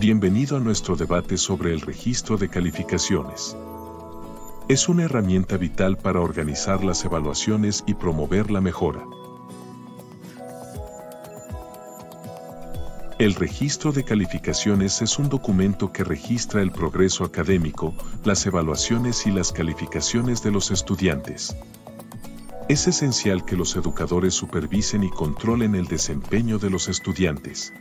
Bienvenido a nuestro debate sobre el registro de calificaciones. Es una herramienta vital para organizar las evaluaciones y promover la mejora. El registro de calificaciones es un documento que registra el progreso académico, las evaluaciones y las calificaciones de los estudiantes. Es esencial que los educadores supervisen y controlen el desempeño de los estudiantes.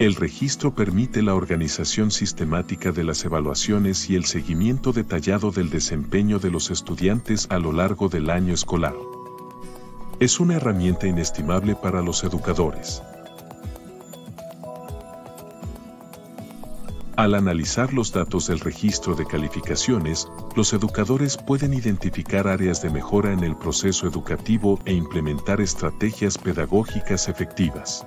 El registro permite la organización sistemática de las evaluaciones y el seguimiento detallado del desempeño de los estudiantes a lo largo del año escolar. Es una herramienta inestimable para los educadores. Al analizar los datos del registro de calificaciones, los educadores pueden identificar áreas de mejora en el proceso educativo e implementar estrategias pedagógicas efectivas.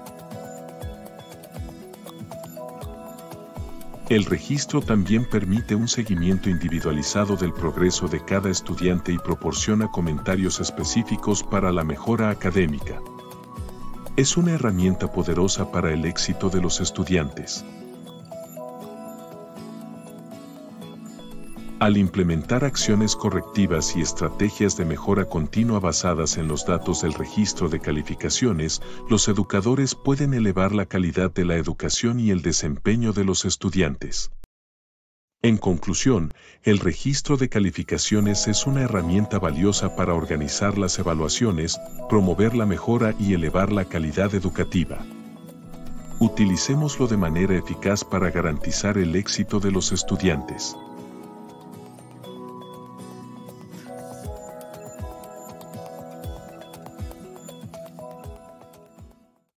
El registro también permite un seguimiento individualizado del progreso de cada estudiante y proporciona comentarios específicos para la mejora académica. Es una herramienta poderosa para el éxito de los estudiantes. Al implementar acciones correctivas y estrategias de mejora continua basadas en los datos del registro de calificaciones, los educadores pueden elevar la calidad de la educación y el desempeño de los estudiantes. En conclusión, el registro de calificaciones es una herramienta valiosa para organizar las evaluaciones, promover la mejora y elevar la calidad educativa. Utilicémoslo de manera eficaz para garantizar el éxito de los estudiantes.